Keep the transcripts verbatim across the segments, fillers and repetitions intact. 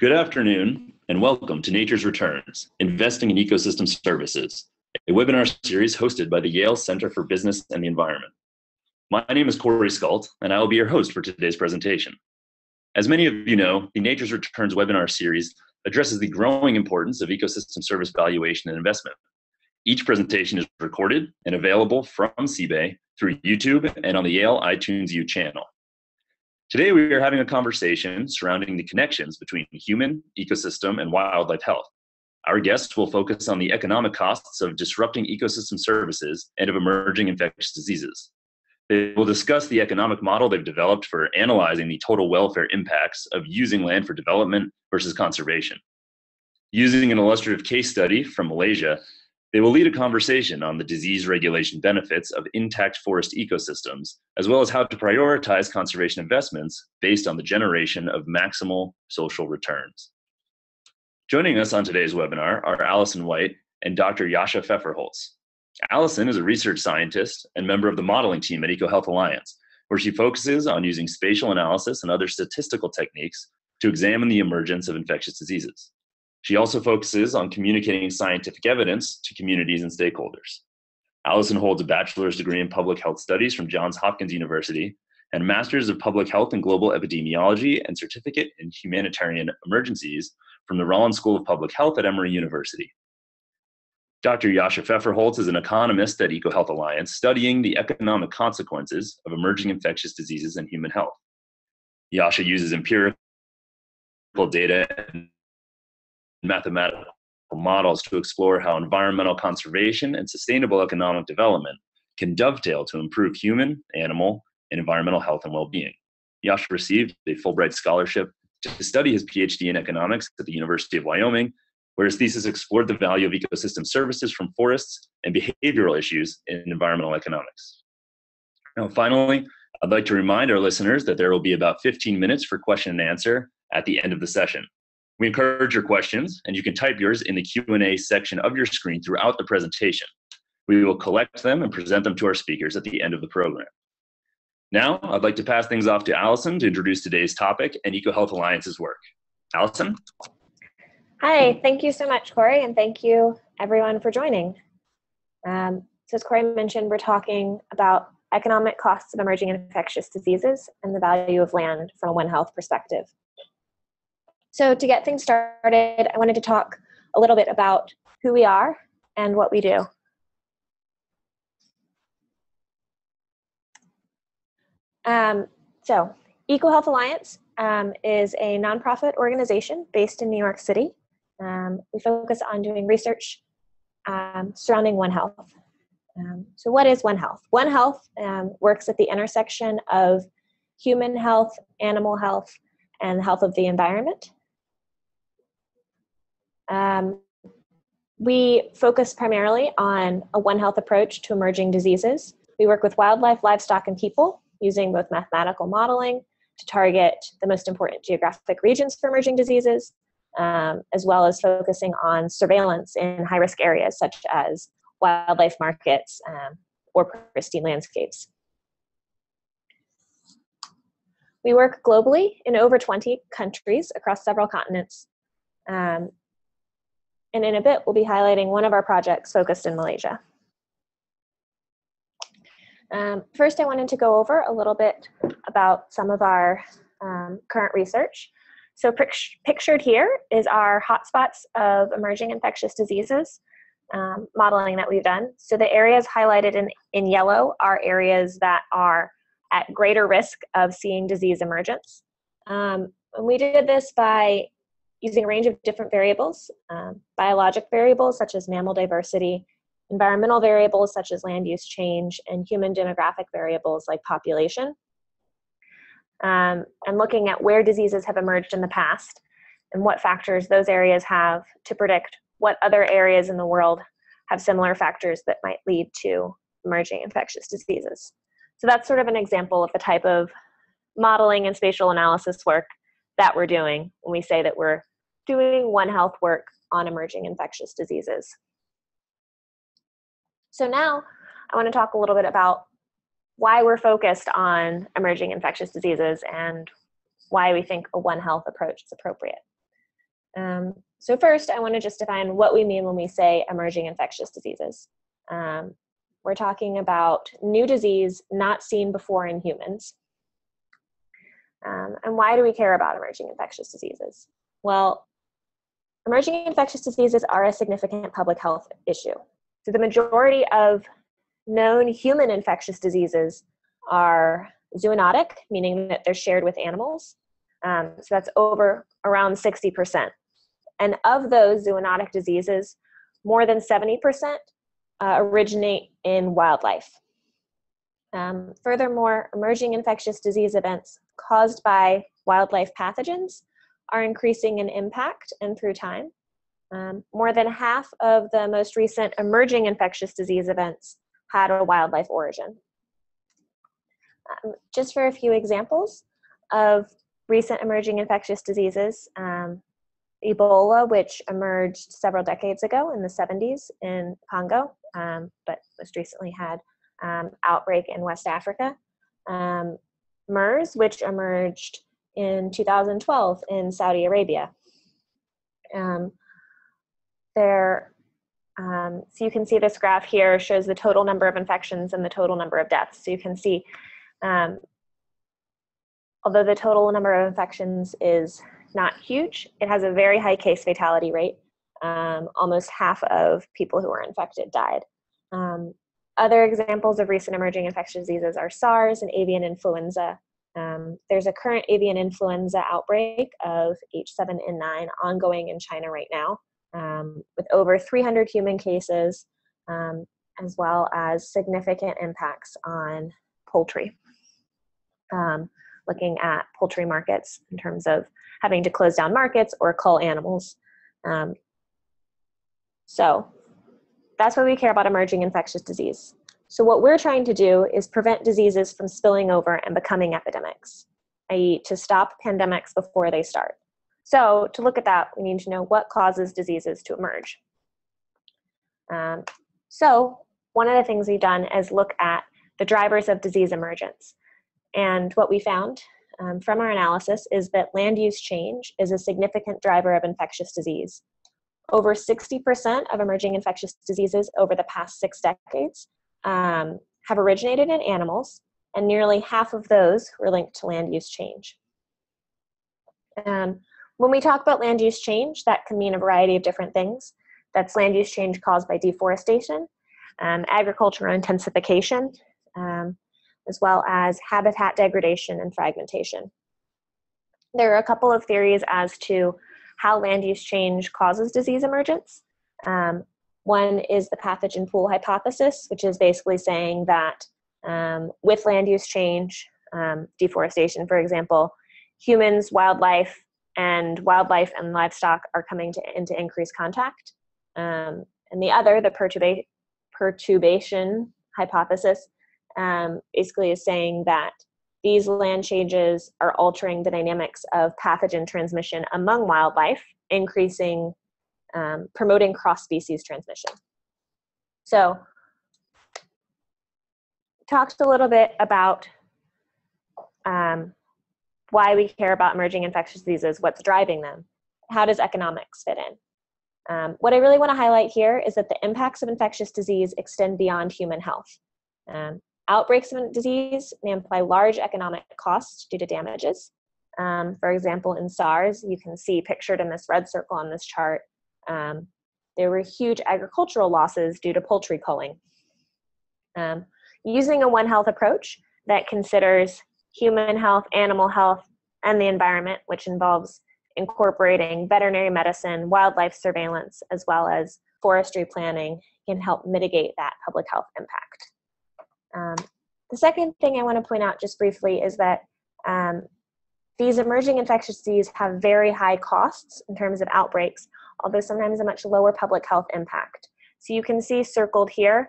Good afternoon and welcome to Nature's Returns, Investing in Ecosystem Services, a webinar series hosted by the Yale Center for Business and the Environment. My name is Corey Skult and I will be your host for today's presentation. As many of you know, the Nature's Returns webinar series addresses the growing importance of ecosystem service valuation and investment. Each presentation is recorded and available from C B E through YouTube and on the Yale iTunes U channel. Today we are having a conversation surrounding the connections between human, ecosystem, and wildlife health. Our guests will focus on the economic costs of disrupting ecosystem services and of emerging infectious diseases. They will discuss the economic model they've developed for analyzing the total welfare impacts of using land for development versus conservation. Using an illustrative case study from Malaysia, they will lead a conversation on the disease regulation benefits of intact forest ecosystems, as well as how to prioritize conservation investments based on the generation of maximal social returns. Joining us on today's webinar are Allison White and Doctor Yasha Feferholtz. Allison is a research scientist and member of the modeling team at EcoHealth Alliance, where she focuses on using spatial analysis and other statistical techniques to examine the emergence of infectious diseases. She also focuses on communicating scientific evidence to communities and stakeholders. Allison holds a bachelor's degree in public health studies from Johns Hopkins University and a master's of public health and global epidemiology and certificate in humanitarian emergencies from the Rollins School of Public Health at Emory University. Doctor Yasha Feferholtz is an economist at EcoHealth Alliance studying the economic consequences of emerging infectious diseases and human health. Yasha uses empirical data and mathematical models to explore how environmental conservation and sustainable economic development can dovetail to improve human, animal, and environmental health and well-being. Yasha received a Fulbright scholarship to study his PhD in economics at the University of Wyoming, where his thesis explored the value of ecosystem services from forests and behavioral issues in environmental economics. Now, finally, I'd like to remind our listeners that there will be about fifteen minutes for question and answer at the end of the session. We encourage your questions, and you can type yours in the Q and A section of your screen throughout the presentation. We will collect them and present them to our speakers at the end of the program. Now, I'd like to pass things off to Allison to introduce today's topic and EcoHealth Alliance's work. Allison? Hi, thank you so much, Corey, and thank you everyone for joining. Um, so as Corey mentioned, we're talking about economic costs of emerging infectious diseases and the value of land from a One Health perspective. So to get things started, I wanted to talk a little bit about who we are and what we do. Um, so EcoHealth Alliance um, is a nonprofit organization based in New York City. Um, we focus on doing research um, surrounding One Health. Um, so what is One Health? One Health um, works at the intersection of human health, animal health, and the health of the environment. Um, we focus primarily on a One Health approach to emerging diseases. We work with wildlife, livestock, and people using both mathematical modeling to target the most important geographic regions for emerging diseases, um, as well as focusing on surveillance in high-risk areas such as wildlife markets um, or pristine landscapes. We work globally in over twenty countries across several continents. Um, and in a bit, we'll be highlighting one of our projects focused in Malaysia. Um, first, I wanted to go over a little bit about some of our um, current research. So pictured here is our hotspots of emerging infectious diseases um, modeling that we've done. So the areas highlighted in, in yellow are areas that are at greater risk of seeing disease emergence. Um, and we did this by using a range of different variables, um, biologic variables such as mammal diversity, environmental variables such as land use change, and human demographic variables like population. Um, and looking at where diseases have emerged in the past and what factors those areas have to predict what other areas in the world have similar factors that might lead to emerging infectious diseases. So that's sort of an example of the type of modeling and spatial analysis work that we're doing when we say that we're doing One Health work on emerging infectious diseases. So now I want to talk a little bit about why we're focused on emerging infectious diseases and why we think a One Health approach is appropriate. Um, so first, I want to just define what we mean when we say emerging infectious diseases. Um, we're talking about new disease not seen before in humans. Um, and why do we care about emerging infectious diseases? Well, emerging infectious diseases are a significant public health issue. So the majority of known human infectious diseases are zoonotic, meaning that they're shared with animals. Um, so that's over around sixty percent. And of those zoonotic diseases, more than seventy percent uh, originate in wildlife. Um, furthermore, emerging infectious disease events caused by wildlife pathogens are increasing in impact and through time. Um, more than half of the most recent emerging infectious disease events had a wildlife origin. Um, just for a few examples of recent emerging infectious diseases, um, Ebola, which emerged several decades ago in the seventies in Congo, um, but most recently had um, outbreak in West Africa. Um, MERS, which emerged in two thousand twelve in Saudi Arabia. Um, there, um, so you can see this graph here shows the total number of infections and the total number of deaths. So you can see, um, although the total number of infections is not huge, it has a very high case fatality rate. Um, almost half of people who are infected died. Um, other examples of recent emerging infectious diseases are SARS and avian influenza. Um, there's a current avian influenza outbreak of H seven N nine ongoing in China right now, um, with over three hundred human cases, um, as well as significant impacts on poultry. Um, looking at poultry markets in terms of having to close down markets or cull animals. Um, so that's why we care about emerging infectious disease. So what we're trying to do is prevent diseases from spilling over and becoming epidemics, that is to stop pandemics before they start. So to look at that, we need to know what causes diseases to emerge. Um, so one of the things we've done is look at the drivers of disease emergence. And what we found um, from our analysis is that land use change is a significant driver of infectious disease. Over sixty percent of emerging infectious diseases over the past six decades um, have originated in animals, and nearly half of those were linked to land use change. Um, when we talk about land use change, that can mean a variety of different things. That's land use change caused by deforestation, um, agricultural intensification, um, as well as habitat degradation and fragmentation. There are a couple of theories as to how land use change causes disease emergence. Um, one is the pathogen pool hypothesis, which is basically saying that um, with land use change, um, deforestation, for example, humans, wildlife, and wildlife and livestock are coming to, into increased contact. Um, and the other, the perturba- perturbation hypothesis, Um, basically is saying that these land changes are altering the dynamics of pathogen transmission among wildlife, increasing, um, promoting cross-species transmission. So, talked a little bit about um, why we care about emerging infectious diseases, what's driving them, how does economics fit in? Um, what I really want to highlight here is that the impacts of infectious disease extend beyond human health. Um, Outbreaks of disease may imply large economic costs due to damages. Um, for example, in SARS, you can see pictured in this red circle on this chart, um, there were huge agricultural losses due to poultry culling. Um, using a One Health approach that considers human health, animal health, and the environment, which involves incorporating veterinary medicine, wildlife surveillance, as well as forestry planning, can help mitigate that public health impact. Um, the second thing I want to point out just briefly is that um, these emerging infectious diseases have very high costs in terms of outbreaks, although sometimes a much lower public health impact. So you can see circled here,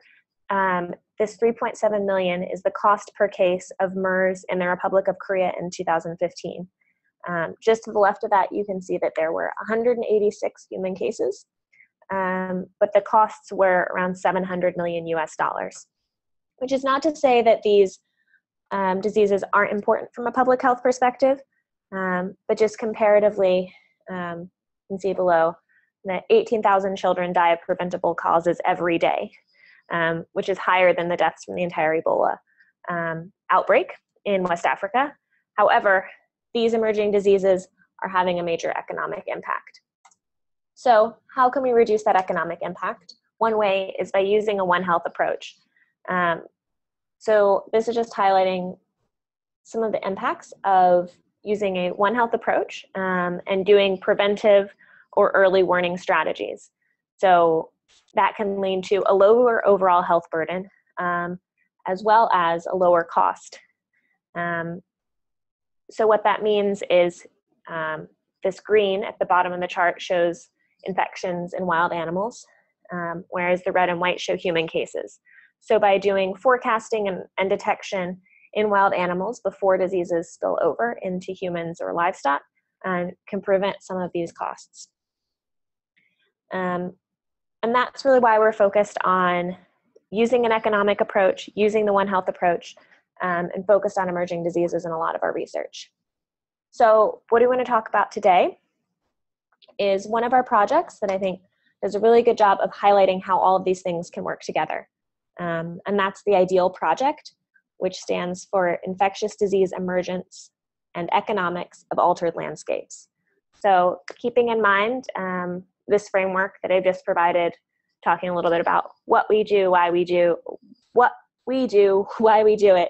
um, this three point seven million dollars is the cost per case of MERS in the Republic of Korea in two thousand fifteen. Um, just to the left of that, you can see that there were one hundred eighty-six human cases, um, but the costs were around seven hundred million U S dollars. Which is not to say that these um, diseases aren't important from a public health perspective, um, but just comparatively, um, can see below, that eighteen thousand children die of preventable causes every day, um, which is higher than the deaths from the entire Ebola um, outbreak in West Africa. However, these emerging diseases are having a major economic impact. So how can we reduce that economic impact? One way is by using a One Health approach. Um, so this is just highlighting some of the impacts of using a One Health approach um, and doing preventive or early warning strategies. So that can lead to a lower overall health burden um, as well as a lower cost. Um, so what that means is um, this green at the bottom of the chart shows infections in wild animals, um, whereas the red and white show human cases. So by doing forecasting and, and detection in wild animals before diseases spill over into humans or livestock, and can prevent some of these costs. Um, and that's really why we're focused on using an economic approach, using the One Health approach, um, and focused on emerging diseases in a lot of our research. So what do we want to talk about today is one of our projects that I think does a really good job of highlighting how all of these things can work together. Um, and that's the IDEAL project, which stands for Infectious Disease Emergence and Economics of Altered Landscapes. So keeping in mind um, this framework that I've just provided, talking a little bit about what we do, why we do, what we do, why we do it,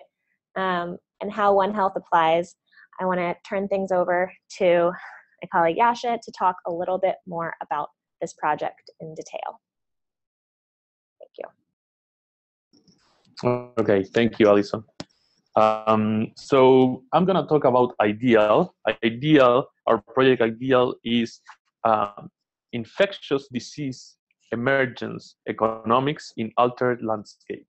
um, and how One Health applies, I want to turn things over to my colleague Yasha to talk a little bit more about this project in detail. Thank you. Okay, thank you, Allison. Um, so I'm going to talk about IDEAL. IDEAL, our project IDEAL, is uh, Infectious Disease Emergence Economics in Altered Landscape.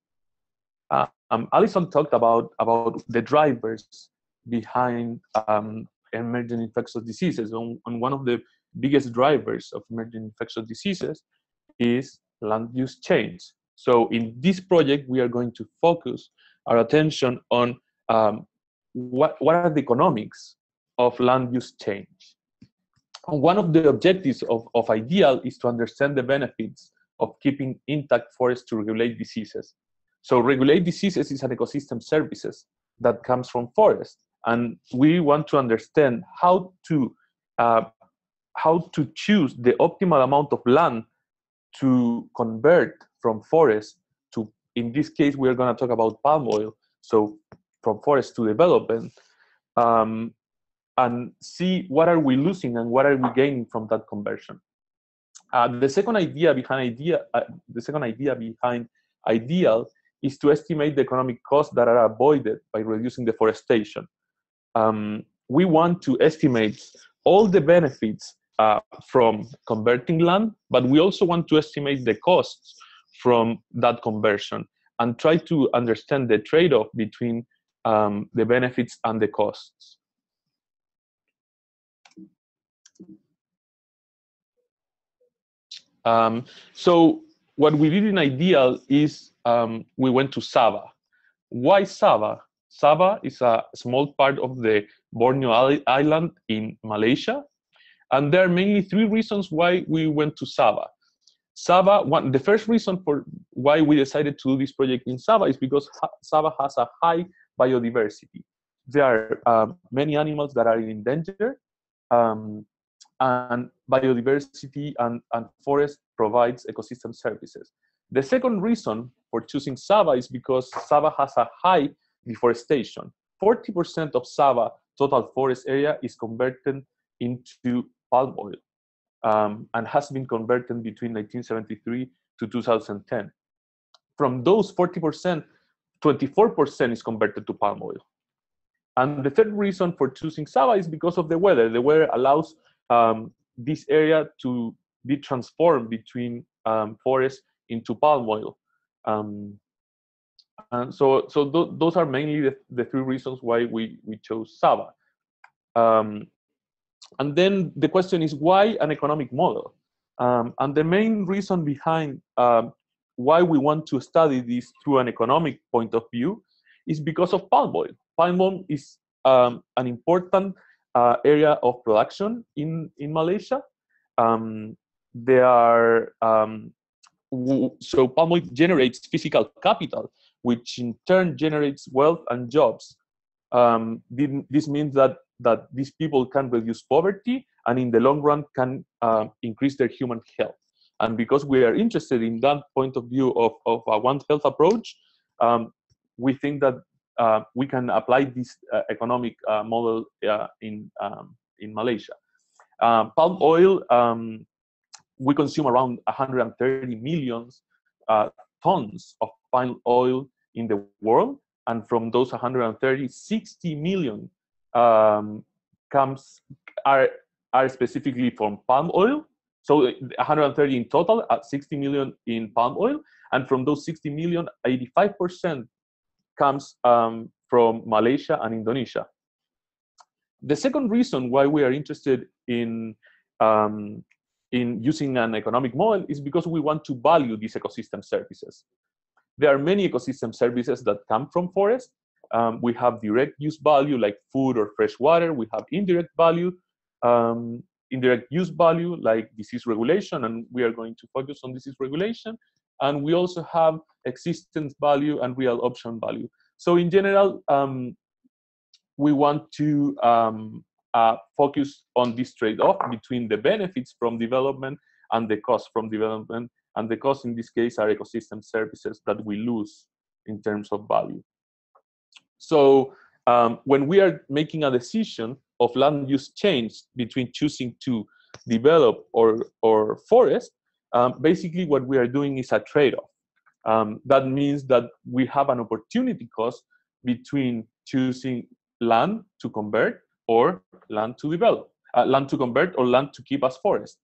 Uh, um, Allison talked about, about the drivers behind um, emerging infectious diseases. And, and one of the biggest drivers of emerging infectious diseases is land use change. So in this project, we are going to focus our attention on um, what, what are the economics of land use change. And one of the objectives of, of IDEAL is to understand the benefits of keeping intact forests to regulate diseases. So regulate diseases is an ecosystem services that comes from forests. And we want to understand how to, uh, how to choose the optimal amount of land to convert from forest to, in this case, we're going to talk about palm oil, so from forest to development, um, and see what are we losing and what are we gaining from that conversion. Uh, the second idea behind idea, uh, the second idea behind IDEAL is to estimate the economic costs that are avoided by reducing deforestation. Um, we want to estimate all the benefits uh, from converting land, but we also want to estimate the costs from that conversion and try to understand the trade-off between um, the benefits and the costs. Um, so what we did in IDEAL is um, we went to Sabah. Why Sabah? Sabah is a small part of the Borneo island in Malaysia. And there are mainly three reasons why we went to Sabah. Sabah, one, the first reason for why we decided to do this project in Sabah is because ha Sabah has a high biodiversity. There are uh, many animals that are in danger, um, and biodiversity and, and forest provides ecosystem services. The second reason for choosing Sabah is because Sabah has a high deforestation. forty percent of Sabah total forest area is converted into palm oil. Um, and has been converted between nineteen seventy-three to two thousand ten. From those forty percent, twenty-four percent is converted to palm oil. And the third reason for choosing Sabah is because of the weather. The weather allows um, this area to be transformed between um, forests into palm oil. Um, and so so th those are mainly the, the three reasons why we, we chose Sabah. Um, And then the question is, why an economic model? Um, and the main reason behind um, why we want to study this through an economic point of view is because of palm oil. Palm oil is um, an important uh, area of production in, in Malaysia. um, there are um, so palm oil generates physical capital, which in turn generates wealth and jobs. Um, this means that that these people can reduce poverty and in the long run can uh, increase their human health. And because we are interested in that point of view of, of a One Health approach, um, we think that uh, we can apply this uh, economic uh, model uh, in, um, in Malaysia. Uh, palm oil, um, we consume around one hundred thirty million uh, tons of palm oil in the world. And from those one hundred thirty, sixty million um, comes are, are specifically from palm oil. So one hundred thirty in total, at sixty million in palm oil. And from those sixty million, eighty-five percent comes um, from Malaysia and Indonesia. The second reason why we are interested in, um, in using an economic model is because we want to value these ecosystem services. There are many ecosystem services that come from forests. Um, we have direct use value like food or fresh water. We have indirect value. Um, indirect use value like disease regulation, and we are going to focus on disease regulation. And we also have existence value and real option value. So in general, um, we want to um, uh, focus on this trade-off between the benefits from development and the cost from development. And the cost in this case are ecosystem services that we lose in terms of value. So um, when we are making a decision of land use change between choosing to develop or, or forest, um, basically what we are doing is a trade-off. Um, that means that we have an opportunity cost between choosing land to convert or land to develop, uh, land to convert or land to keep as forest.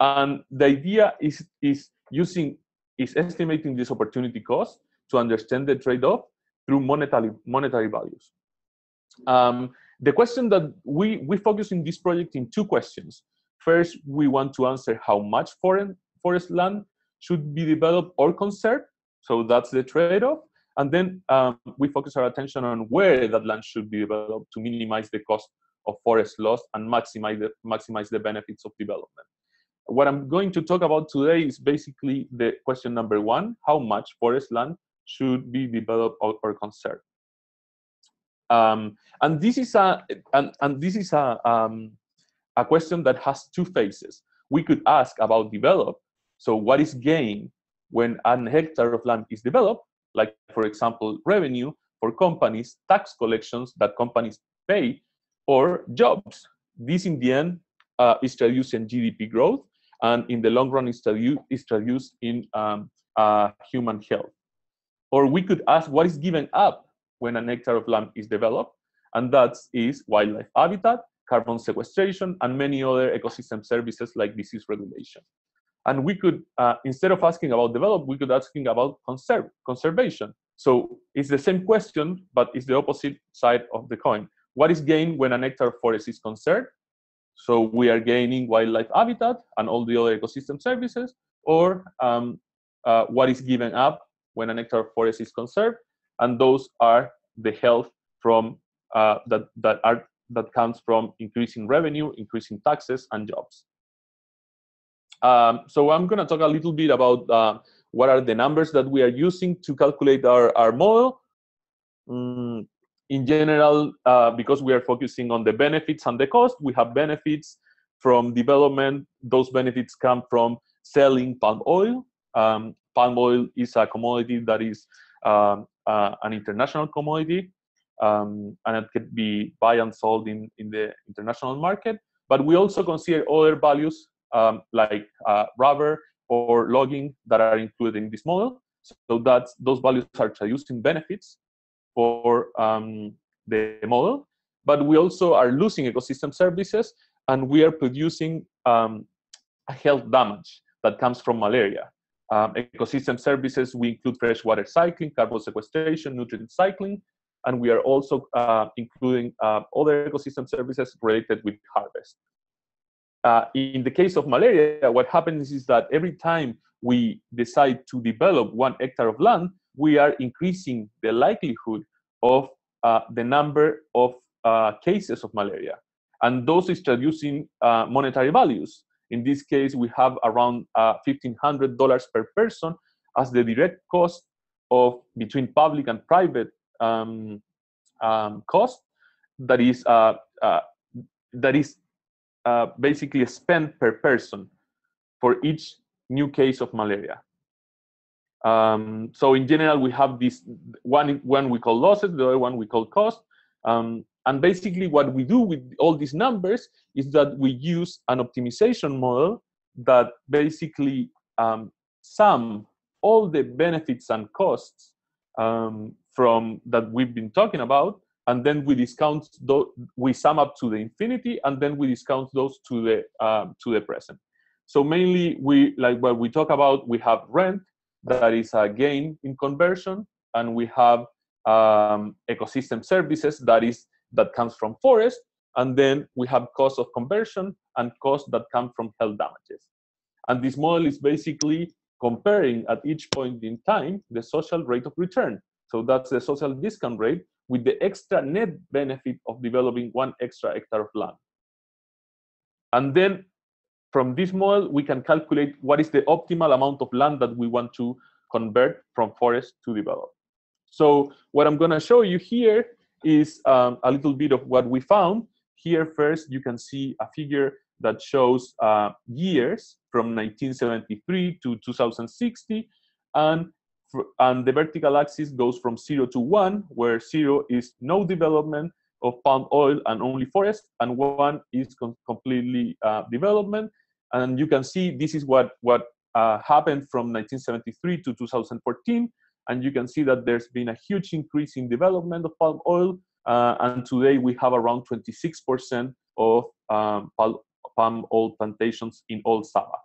And the idea is, is using, is estimating this opportunity cost to understand the trade-off through monetary, monetary values. Um, The question that we, we focus in this project in two questions. First, we want to answer how much foreign forest land should be developed or conserved. So that's the trade-off. And then um, we focus our attention on where that land should be developed to minimize the cost of forest loss and maximize the, maximize the benefits of development. What I'm going to talk about today is basically the question number one, how much forest land should be developed or, or conserved. Um, and this is a and, and this is a um, a question that has two phases. We could ask about develop. So what is gained when an hectare of land is developed? Like for example, revenue for companies, tax collections that companies pay, or jobs. This in the end uh, is traduced in G D P growth, and in the long run is traduced is traduced in um, uh, human health. Or we could ask what is given up when an hectare of land is developed, and that is wildlife habitat, carbon sequestration, and many other ecosystem services like disease regulation. And we could, uh, instead of asking about develop, we could asking about conserve, conservation. So it's the same question, but it's the opposite side of the coin. What is gained when an hectare of forest is conserved? So we are gaining wildlife habitat and all the other ecosystem services, or um, uh, what is given up when an hectare of forest is conserved? And those are the health from uh, that that are that comes from increasing revenue, increasing taxes, and jobs. Um, so I'm going to talk a little bit about uh, what are the numbers that we are using to calculate our our model. Um, in general, uh, because we are focusing on the benefits and the cost, we have benefits from development. Those benefits come from selling palm oil. Um, palm oil is a commodity that is um, Uh, an international commodity, um, and it could be buy and sold in, in the international market. But we also consider other values um, like uh, rubber or logging that are included in this model. So that's, those values are traduced in benefits for um, the model. But we also are losing ecosystem services, and we are producing um, a health damage that comes from malaria. Um, ecosystem services, we include freshwater cycling, carbon sequestration, nutrient cycling, and we are also uh, including uh, other ecosystem services related with harvest. Uh, in the case of malaria, what happens is that every time we decide to develop one hectare of land, we are increasing the likelihood of uh, the number of uh, cases of malaria. And those is traducing uh, monetary values. In this case, we have around uh, fifteen hundred dollars per person as the direct cost of between public and private um, um, cost that is uh, uh, that is uh, basically spent per person for each new case of malaria. Um, so in general, we have this one one we call losses, the other one we call cost. Um, and basically what we do with all these numbers is that we use an optimization model that basically um, sum all the benefits and costs um, from that we've been talking about, and then we discount those, we sum up to the infinity, and then we discount those to the um, to the present. So mainly we like what we talk about. We have rent, that is a gain in conversion, and we have um, ecosystem services, that is that comes from forest, and then we have cost of conversion and cost that come from health damages. And this model is basically comparing at each point in time the social rate of return. So that's the social discount rate with the extra net benefit of developing one extra hectare of land. And then from this model, we can calculate what is the optimal amount of land that we want to convert from forest to develop. So what I'm gonna show you here is um, a little bit of what we found. Here first, you can see a figure that shows uh, years from nineteen seventy-three to two thousand sixty, and, and the vertical axis goes from zero to one, where zero is no development of palm oil and only forest, and one is com completely uh, development. And you can see this is what, what uh, happened from nineteen seventy-three to two thousand fourteen, and you can see that there's been a huge increase in development of palm oil, uh, and today we have around twenty-six percent of um, palm palm oil plantations in all Sabah.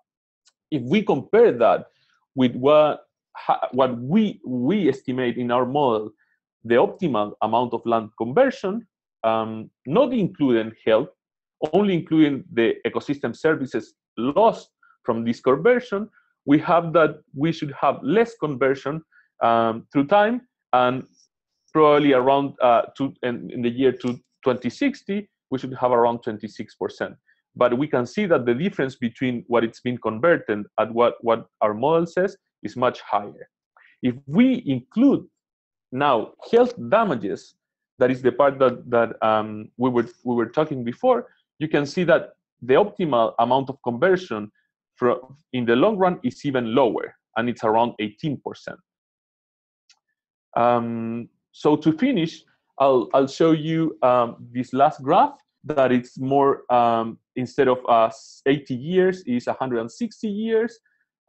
If we compare that with what, what we, we estimate in our model, the optimal amount of land conversion, um, not including health, only including the ecosystem services lost from this conversion, we have that we should have less conversion um, through time, and probably around uh, to, in, in the year to twenty sixty, we should have around twenty-six percent. But we can see that the difference between what it's been converted and what, what our model says is much higher. If we include now health damages, that is the part that, that um, we, were, we were talking before, you can see that the optimal amount of conversion for, in the long run is even lower, and it's around eighteen percent. Um, so to finish, I'll, I'll show you um, this last graph, that it's more, um, instead of uh, eighty years, is one hundred sixty years.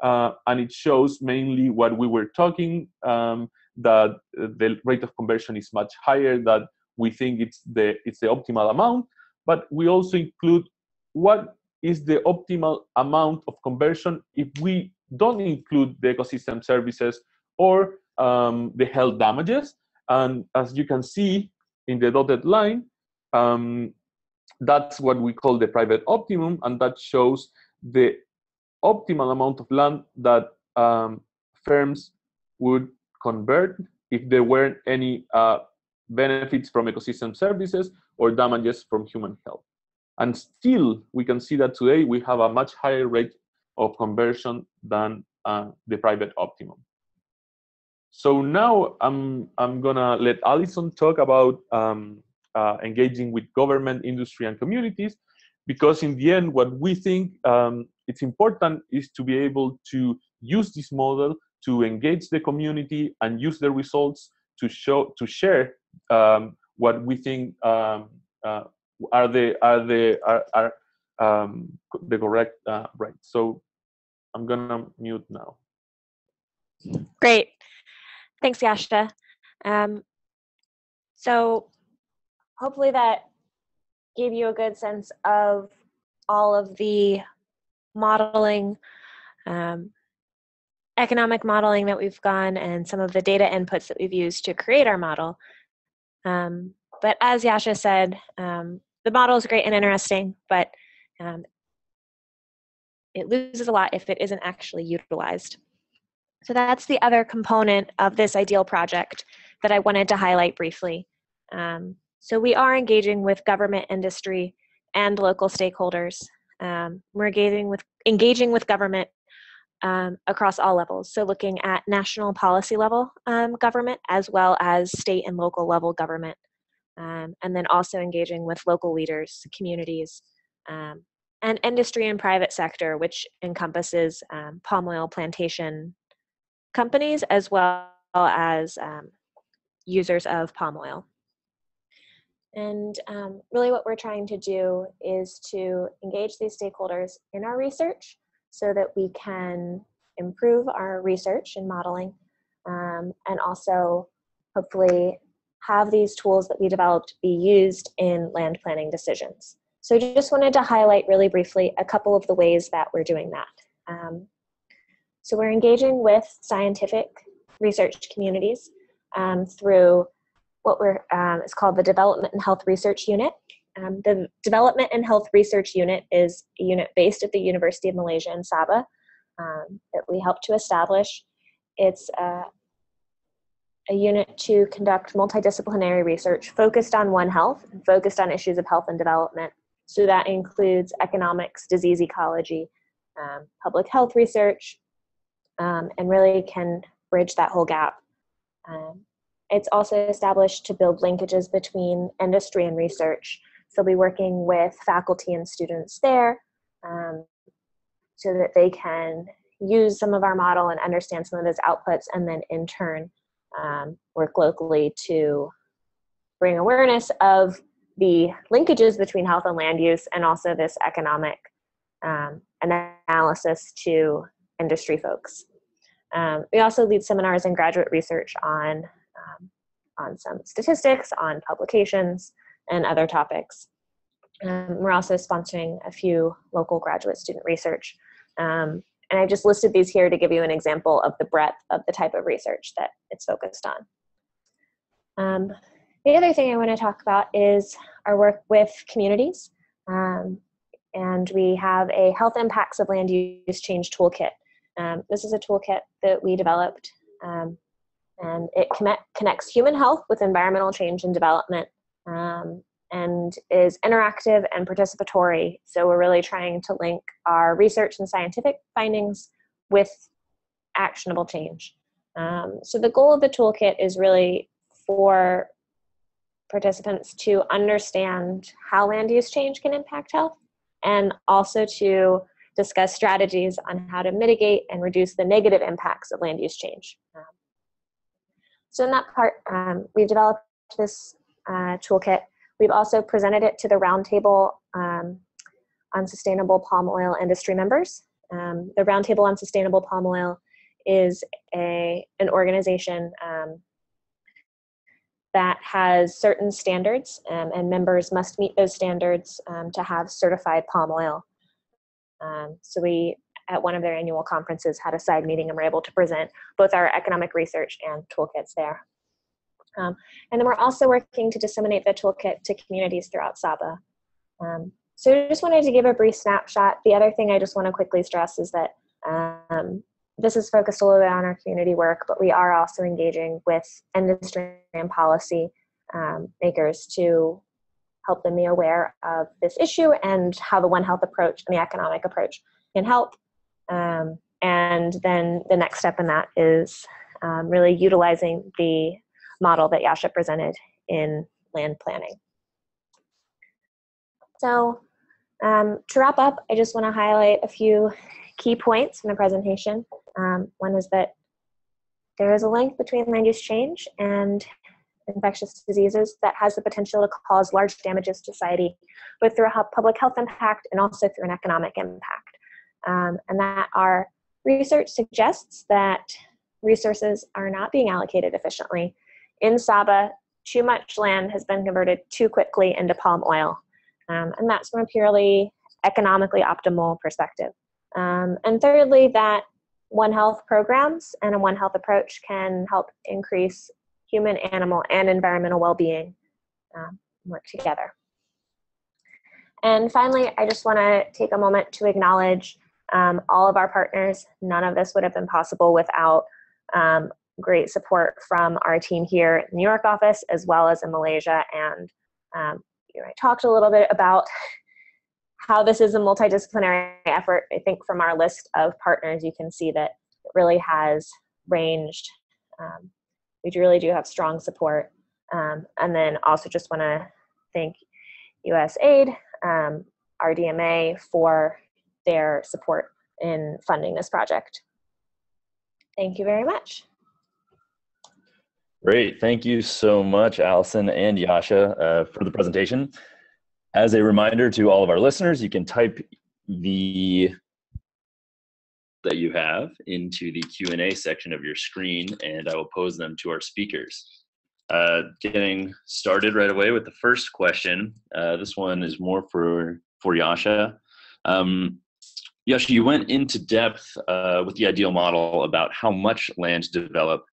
Uh, and it shows mainly what we were talking, um, that the rate of conversion is much higher, that we think it's the, it's the optimal amount. But we also include what is the optimal amount of conversion if we don't include the ecosystem services or um, the health damages. And as you can see in the dotted line, um, that's what we call the private optimum, and that shows the optimal amount of land that um, firms would convert if there weren't any uh, benefits from ecosystem services or damages from human health. And still, we can see that today we have a much higher rate of conversion than uh, the private optimum. So now I'm, I'm gonna let Allison talk about um, Uh, engaging with government, industry, and communities, because in the end, what we think um, it's important is to be able to use this model to engage the community and use the results to show, to share um, what we think um, uh, are the are the are, are um, the correct uh, right. So I'm gonna mute now. Great, thanks, Yasha. Um, so. Hopefully that gave you a good sense of all of the modeling, um, economic modeling that we've gone, and some of the data inputs that we've used to create our model. Um, but as Yasha said, um, the model is great and interesting, but um, it loses a lot if it isn't actually utilized. So that's the other component of this IDEAL project that I wanted to highlight briefly. Um, So we are engaging with government, industry, and local stakeholders Um, we're engaging with, engaging with government um, across all levels. So looking at national policy level um, government, as well as state and local level government. Um, and then also engaging with local leaders, communities, um, and industry and private sector, which encompasses um, palm oil plantation companies, as well as um, users of palm oil. And um, really what we're trying to do is to engage these stakeholders in our research so that we can improve our research and modeling, um, and also hopefully have these tools that we developed be used in land planning decisions. So just wanted to highlight really briefly a couple of the ways that we're doing that. Um, so we're engaging with scientific research communities um, through what we're, um, it's called the Development and Health Research Unit. Um, the Development and Health Research Unit is a unit based at the University of Malaysia in Sabah um, that we helped to establish. It's a, a unit to conduct multidisciplinary research focused on One Health and focused on issues of health and development. So that includes economics, disease ecology, um, public health research, um, and really can bridge that whole gap. Um, It's also established to build linkages between industry and research. So we'll be working with faculty and students there um, so that they can use some of our model and understand some of those outputs, and then in turn um, work locally to bring awareness of the linkages between health and land use, and also this economic um, analysis to industry folks. Um, we also lead seminars and graduate research on Um, on some statistics, on publications, and other topics. Um, we're also sponsoring a few local graduate student research. Um, and I just listed these here to give you an example of the breadth of the type of research that it's focused on. Um, the other thing I want to talk about is our work with communities. Um, and we have a Health Impacts of Land Use Change Toolkit. Um, this is a toolkit that we developed um, and it connect, connects human health with environmental change and development, um, and is interactive and participatory. So we're really trying to link our research and scientific findings with actionable change. Um, so the goal of the toolkit is really for participants to understand how land use change can impact health, and also to discuss strategies on how to mitigate and reduce the negative impacts of land use change. Um, So in that part, um, we've developed this uh, toolkit. We've also presented it to the Roundtable um, on Sustainable Palm Oil industry members. Um, the Roundtable on Sustainable Palm Oil is a, an organization um, that has certain standards, um, and members must meet those standards um, to have certified palm oil. Um, so we, at one of their annual conferences, had a side meeting and were able to present both our economic research and toolkits there. Um, and then we're also working to disseminate the toolkit to communities throughout Sabah. Um, so I just wanted to give a brief snapshot. The other thing I just want to quickly stress is that um, this is focused a little bit on our community work, but we are also engaging with industry and policy um, makers to help them be aware of this issue and how the One Health approach and the economic approach can help. Um, and then the next step in that is um, really utilizing the model that Yasha presented in land planning. So um, to wrap up, I just want to highlight a few key points in the presentation. Um, one is that there is a link between land use change and infectious diseases that has the potential to cause large damages to society, both through a public health impact and also through an economic impact. Um, and that our research suggests that resources are not being allocated efficiently. In Sabah, too much land has been converted too quickly into palm oil, um, and that's from a purely economically optimal perspective. Um, and thirdly, that One Health programs and a One Health approach can help increase human, animal, and environmental well-being, um, work together. And finally, I just want to take a moment to acknowledge Um, all of our partners. None of this would have been possible without um, great support from our team here in the New York office, as well as in Malaysia. And um, you know, I talked a little bit about how this is a multidisciplinary effort. I think from our list of partners, you can see that it really has ranged. Um, we really do have strong support. Um, and then also just want to thank USAID, um, R D M A for their support in funding this project. Thank you very much. Great. Thank you so much, Allison and Yasha, uh, for the presentation. As a reminder to all of our listeners, you can type the that you have into the Q and A section of your screen, and I will pose them to our speakers. Uh, getting started right away with the first question. Uh, this one is more for, for Yasha. Um, Yasha, you went into depth uh, with the IDEAL model about how much land to develop.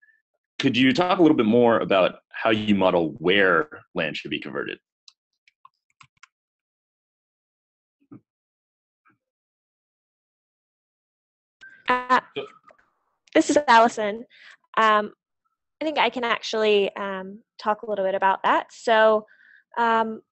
Could you talk a little bit more about how you model where land should be converted? Uh, this is Allison. Um, I think I can actually um, talk a little bit about that. So um,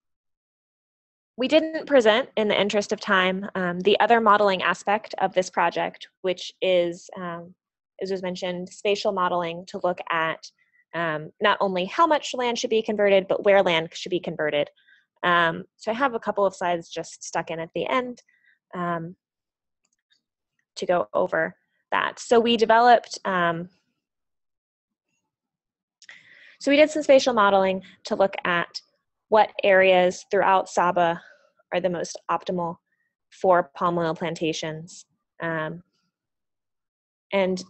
we didn't present, in the interest of time, um, the other modeling aspect of this project, which is, um, as was mentioned, spatial modeling to look at um, not only how much land should be converted, but where land should be converted. Um, so I have a couple of slides just stuck in at the end um, to go over that. So we developed um, So we did some spatial modeling to look at what areas throughout Sabah are the most optimal for palm oil plantations. Um, and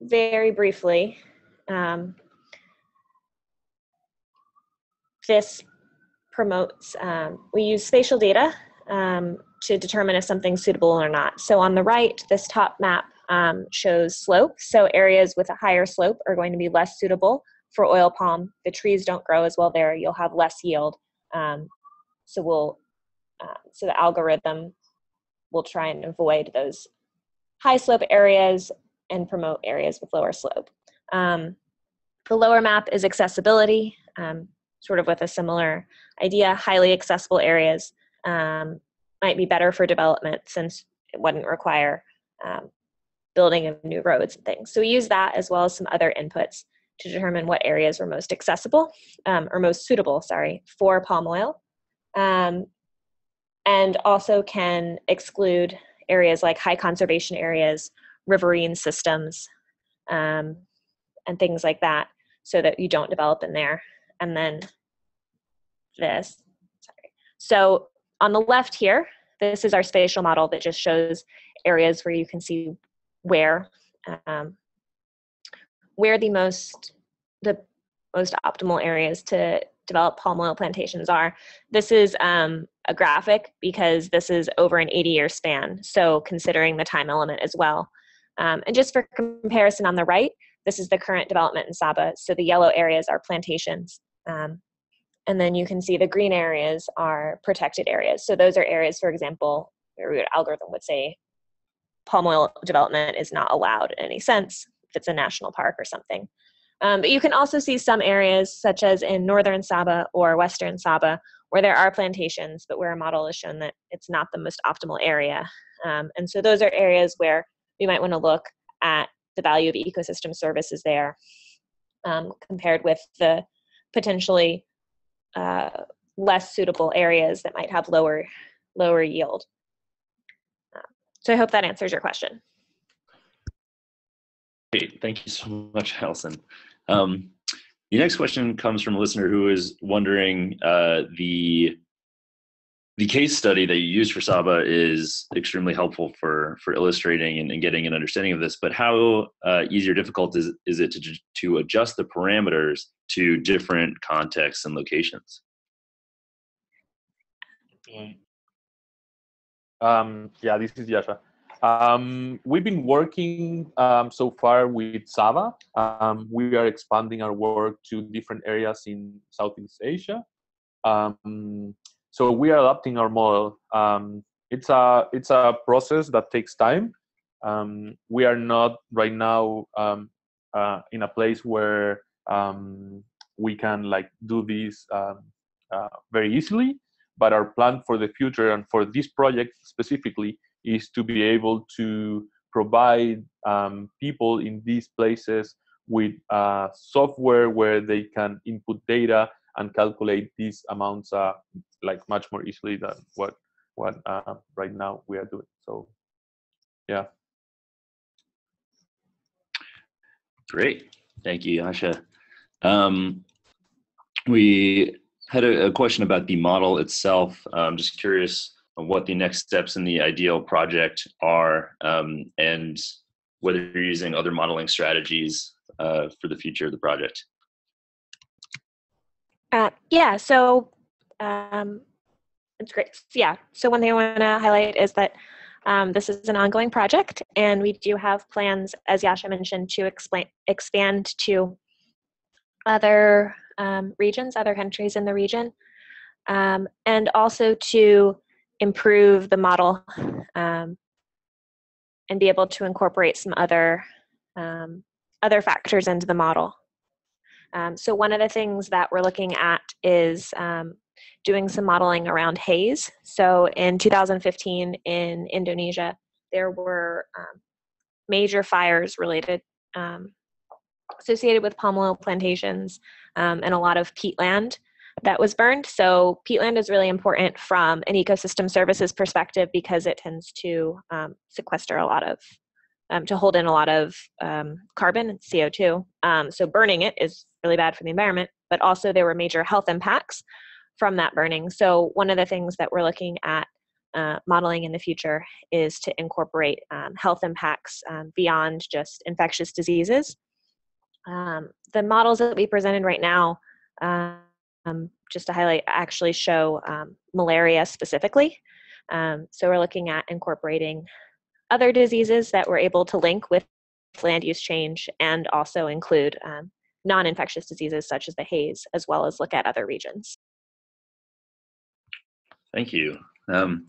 very briefly, um, this promotes, um, we use spatial data um, to determine if something's suitable or not. So on the right, this top map Um, shows slope, so areas with a higher slope are going to be less suitable for oil palm. The trees don't grow as well there, you'll have less yield. Um, so we'll, uh, so the algorithm will try and avoid those high slope areas and promote areas with lower slope. Um, the lower map is accessibility, um, sort of with a similar idea. Highly accessible areas um, might be better for development since it wouldn't require um, building of new roads and things. So we use that as well as some other inputs to determine what areas were most accessible, um, or most suitable, sorry, for palm oil. Um, and also can exclude areas like high conservation areas, riverine systems, um, and things like that, so that you don't develop in there. And then this, sorry. So on the left here, this is our spatial model that just shows areas where you can see where um, where the most the most optimal areas to develop palm oil plantations are. This is um, a graphic because this is over an eighty year span, so considering the time element as well. Um, and just for comparison, on the right, this is the current development in Sabah, so the yellow areas are plantations. Um, and then you can see the green areas are protected areas. So those are areas, for example, where your algorithm would say palm oil development is not allowed in any sense, if it's a national park or something. Um, but you can also see some areas, such as in northern Sabah or western Sabah, where there are plantations, but where a model has shown that it's not the most optimal area. Um, and so those are areas where we might want to look at the value of ecosystem services there, um, compared with the potentially uh, less suitable areas that might have lower, lower yield. So I hope that answers your question. Great, thank you so much, Allison. Um, the next question comes from a listener who is wondering, uh, the, the case study that you used for Sabah is extremely helpful for, for illustrating and, and getting an understanding of this, but how uh, easy or difficult is, is it to, to adjust the parameters to different contexts and locations? Okay. Um, yeah, this is Yasha. Um, we've been working um, so far with Sabah. Um, we are expanding our work to different areas in Southeast Asia. Um, so we are adapting our model. Um, it's a it's a process that takes time. Um, we are not right now um, uh, in a place where um, we can like do this um, uh, very easily. but our plan for the future and for this project specifically is to be able to provide um, people in these places with uh, software where they can input data and calculate these amounts uh, like much more easily than what what uh, right now we are doing. So, yeah. Great, thank you, Yasha. Um, we had a, a question about the model itself. I'm just curious on what the next steps in the IDEAL project are, um, and whether you're using other modeling strategies uh, for the future of the project. Uh, yeah, so um, it's great. Yeah, so one thing I want to highlight is that um, this is an ongoing project, and we do have plans, as Yasha mentioned, to explain, expand to other um, regions, other countries in the region, um, and also to improve the model um, and be able to incorporate some other um, other factors into the model. Um, so one of the things that we're looking at is um, doing some modeling around haze. So in two thousand fifteen in Indonesia, there were um, major fires related, um, associated with palm oil plantations um, and a lot of peatland that was burned. So peatland is really important from an ecosystem services perspective because it tends to um, sequester a lot of, um, to hold in a lot of um, carbon and C O two. Um, so burning it is really bad for the environment, but also there were major health impacts from that burning. So one of the things that we're looking at uh, modeling in the future is to incorporate um, health impacts um, beyond just infectious diseases. Um, the models that we presented right now, um, just to highlight, actually show um, malaria specifically. Um, so we're looking at incorporating other diseases that we're able to link with land use change and also include um, non-infectious diseases such as the haze, as well as look at other regions. Thank you. Um,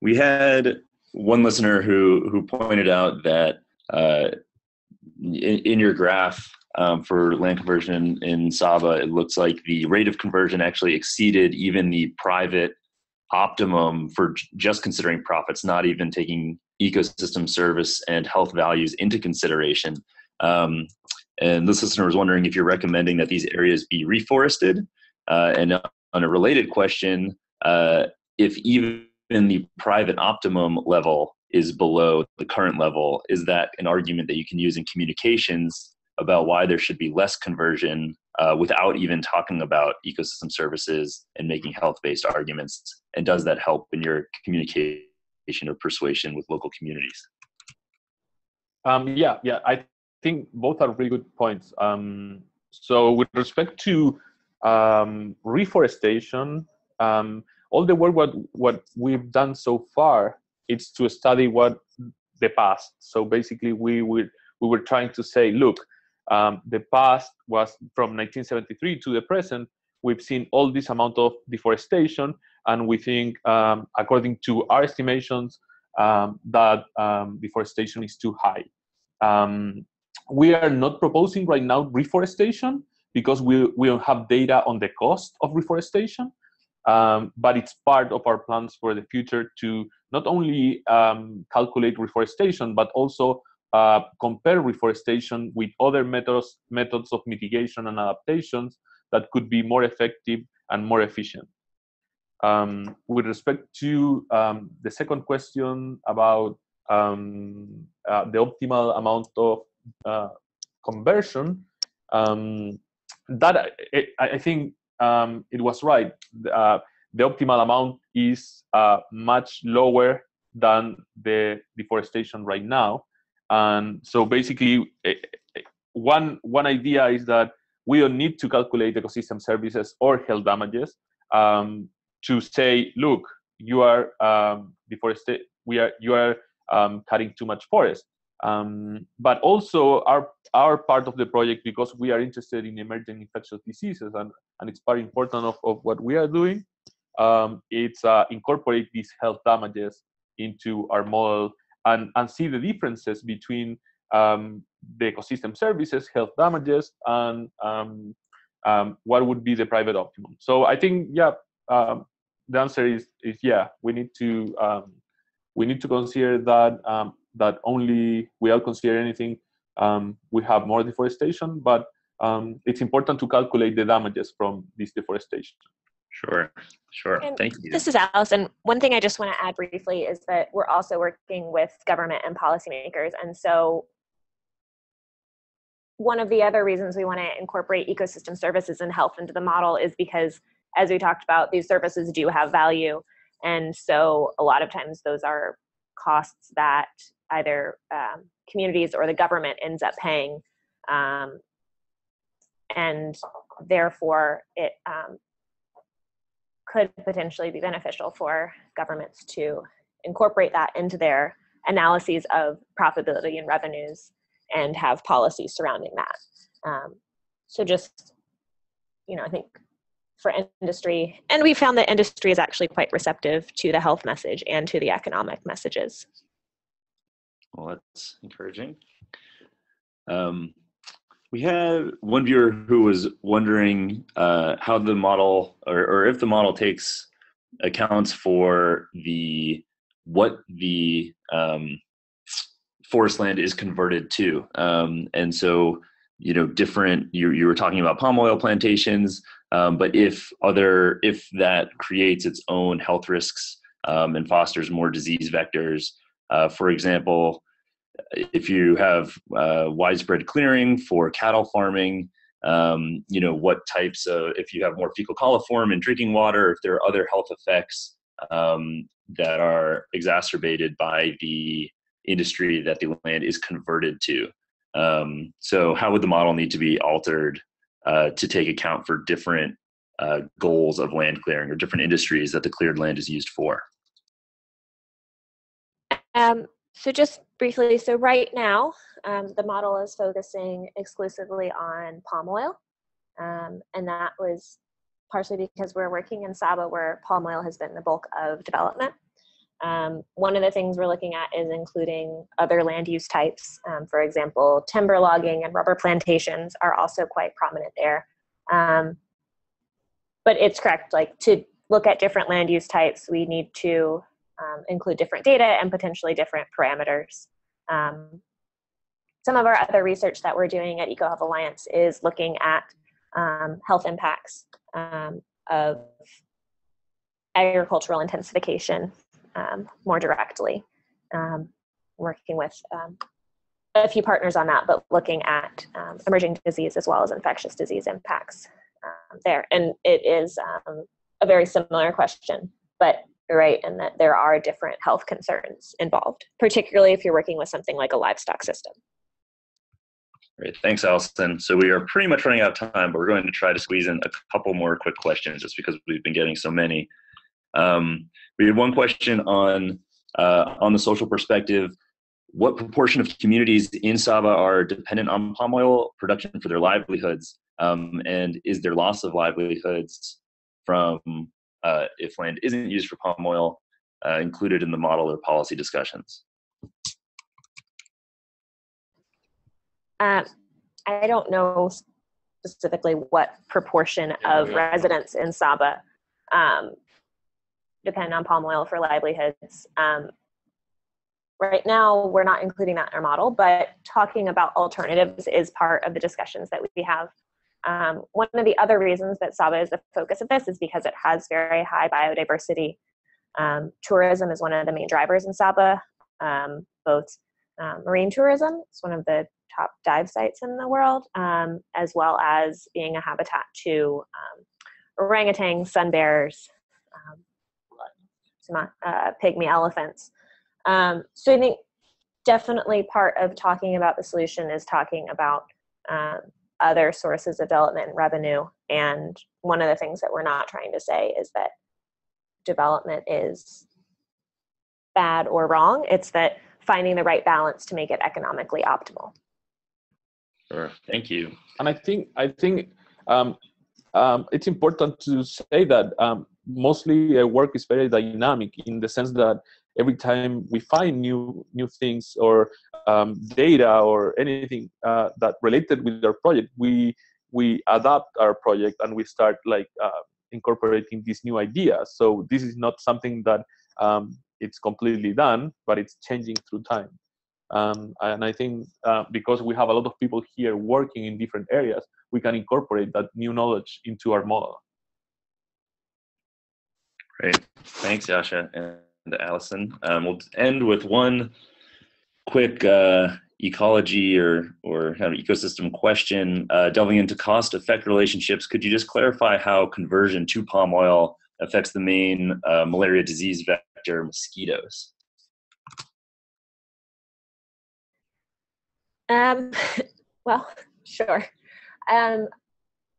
we had one listener who, who pointed out that uh, in your graph um, for land conversion in Sabah, it looks like the rate of conversion actually exceeded even the private optimum for just considering profits, not even taking ecosystem service and health values into consideration. Um, and this listener was wondering if you're recommending that these areas be reforested. Uh, and on a related question, uh, if even the private optimum level is below the current level, is that an argument that you can use in communications about why there should be less conversion uh, without even talking about ecosystem services and making health-based arguments? And does that help in your communication or persuasion with local communities? Um, yeah, yeah, I think both are really good points. Um, so with respect to um, reforestation, um, all the work what, what we've done so far, it's to study what the past. So basically, we would we were trying to say, look, um, the past was from nineteen seventy-three to the present. We've seen all this amount of deforestation, and we think, um, according to our estimations, um, that um, deforestation is too high. Um, we are not proposing right now reforestation because we we don't have data on the cost of reforestation. Um, but it's part of our plans for the future to not only um, calculate reforestation, but also uh, compare reforestation with other methods, methods of mitigation and adaptations that could be more effective and more efficient. Um, with respect to um, the second question about um, uh, the optimal amount of uh, conversion, um, that I, I think um, it was right. Uh, the optimal amount is uh, much lower than the deforestation right now. And so basically, one, one idea is that we don't need to calculate ecosystem services or health damages um, to say, look, you are um, deforested, we are, you are um, cutting too much forest. Um, but also our, our part of the project, because we are interested in emerging infectious diseases, and, and it's part important of, of what we are doing, um, it's uh, incorporate these health damages into our model and, and see the differences between um, the ecosystem services, health damages, and um, um, what would be the private optimum. So I think, yeah, um, the answer is is yeah. We need to um, we need to consider that um, that only without considering anything, um, we have more deforestation. But um, it's important to calculate the damages from this deforestation. Sure, sure. And thank you. This is Allison. One thing I just want to add briefly is that we're also working with government and policymakers, and so. One of the other reasons we want to incorporate ecosystem services and health into the model is because, as we talked about, these services do have value. And so a lot of times those are costs that either um, communities or the government ends up paying. Um, and therefore, it um, could potentially be beneficial for governments to incorporate that into their analyses of profitability and revenues, and have policies surrounding that. Um, so just, you know, I think for industry, and we found that industry is actually quite receptive to the health message and to the economic messages. Well, that's encouraging. Um, we had one viewer who was wondering uh, how the model, or, or if the model takes accounts for the, what the, um, forest land is converted to. Um, and so, you know, different, you, you were talking about palm oil plantations, um, but if other, if that creates its own health risks um, and fosters more disease vectors, uh, for example, if you have uh, widespread clearing for cattle farming, um, you know, what types of, if you have more fecal coliform in drinking water, if there are other health effects um, that are exacerbated by the industry that the land is converted to. Um, so how would the model need to be altered uh, to take account for different uh, goals of land clearing or different industries that the cleared land is used for? Um, so just briefly, so right now, um, the model is focusing exclusively on palm oil. Um, and that was partially because we're working in Sabah, where palm oil has been the bulk of development. Um, one of the things we're looking at is including other land use types. Um, for example, timber logging and rubber plantations are also quite prominent there. Um, but it's correct, like, to look at different land use types, we need to um, include different data and potentially different parameters. Um, some of our other research that we're doing at EcoHealth Alliance is looking at um, health impacts um, of agricultural intensification. Um, more directly, um, working with um, a few partners on that, but looking at um, emerging disease as well as infectious disease impacts um, there. And it is um, a very similar question, but you're right in that there are different health concerns involved, particularly if you're working with something like a livestock system. Great, thanks, Allison. So we are pretty much running out of time, but we're going to try to squeeze in a couple more quick questions just because we've been getting so many. Um, we had one question on uh, on the social perspective. What proportion of communities in Sabah are dependent on palm oil production for their livelihoods? Um, and is there loss of livelihoods from uh, if land isn't used for palm oil uh, included in the model or policy discussions? Uh, I don't know specifically what proportion of residents in Sabah um, depend on palm oil for livelihoods. Um, right now, we're not including that in our model, but talking about alternatives is part of the discussions that we have. Um, one of the other reasons that Sabah is the focus of this is because it has very high biodiversity. Um, tourism is one of the main drivers in Sabah, um, both um, marine tourism, it's one of the top dive sites in the world, um, as well as being a habitat to um, orangutans, sun bears, um, Uh, pygmy elephants. Um, so I think definitely part of talking about the solution is talking about um, other sources of development and revenue. And one of the things that we're not trying to say is that development is bad or wrong. It's that finding the right balance to make it economically optimal. Sure. Thank you. And I think I think um, um, it's important to say that. Um, Mostly, uh, work is very dynamic in the sense that every time we find new new things or um, data or anything uh, that related with our project, we we adapt our project and we start like uh, incorporating this new idea. So this is not something that um, it's completely done, but it's changing through time. Um, and I think uh, because we have a lot of people here working in different areas, we can incorporate that new knowledge into our model. Great. Thanks, Yasha and Allison. Um, we'll end with one quick uh, ecology or, or kind of ecosystem question. Uh, delving into cost-effect relationships, could you just clarify how conversion to palm oil affects the main uh, malaria disease vector, mosquitoes? Um, well, sure. Um,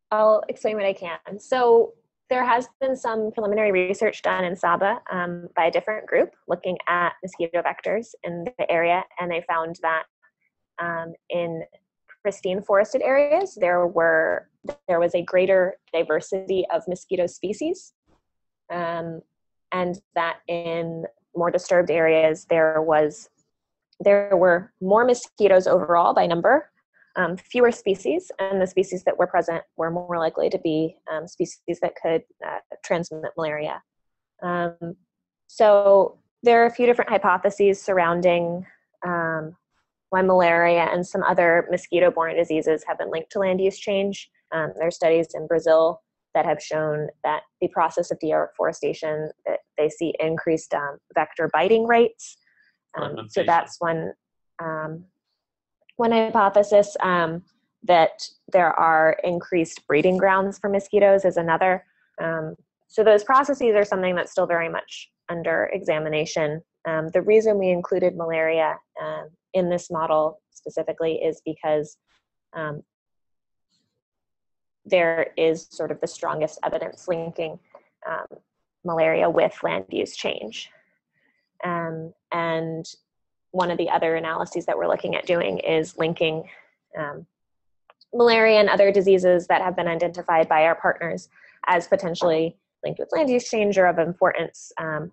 I'll explain what I can. So there has been some preliminary research done in Sabah um, by a different group looking at mosquito vectors in the area, and they found that um, in pristine forested areas, there were there was a greater diversity of mosquito species, um, and that in more disturbed areas, there was there were more mosquitoes overall by number, um, fewer species, and the species that were present were more likely to be um, species that could uh, transmit malaria. Um, so there are a few different hypotheses surrounding um, why malaria and some other mosquito-borne diseases have been linked to land use change. Um, there are studies in Brazil that have shown that the process of deforestation, that they see increased um, vector biting rates. Um, so that's one, um, one hypothesis. Um, that there are increased breeding grounds for mosquitoes is another. Um, so those processes are something that's still very much under examination. Um, the reason we included malaria um, in this model specifically is because um, there is sort of the strongest evidence linking um, malaria with land use change. Um, and one of the other analyses that we're looking at doing is linking um, malaria and other diseases that have been identified by our partners as potentially linked with land use change or of importance um,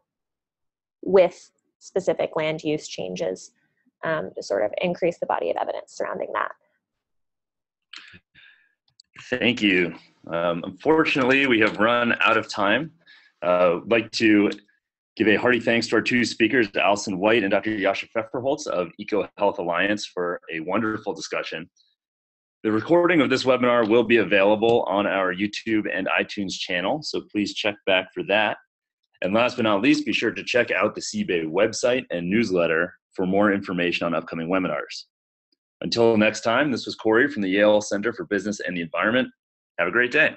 with specific land use changes um, to sort of increase the body of evidence surrounding that. Thank you. Um, unfortunately, we have run out of time. Uh, I'd like to give a hearty thanks to our two speakers, Allison White and Doctor Yasha Feferholtz of EcoHealth Alliance, for a wonderful discussion. The recording of this webinar will be available on our YouTube and iTunes channel, so please check back for that. And last but not least, be sure to check out the C B A website and newsletter for more information on upcoming webinars. Until next time, this was Corey from the Yale Center for Business and the Environment. Have a great day.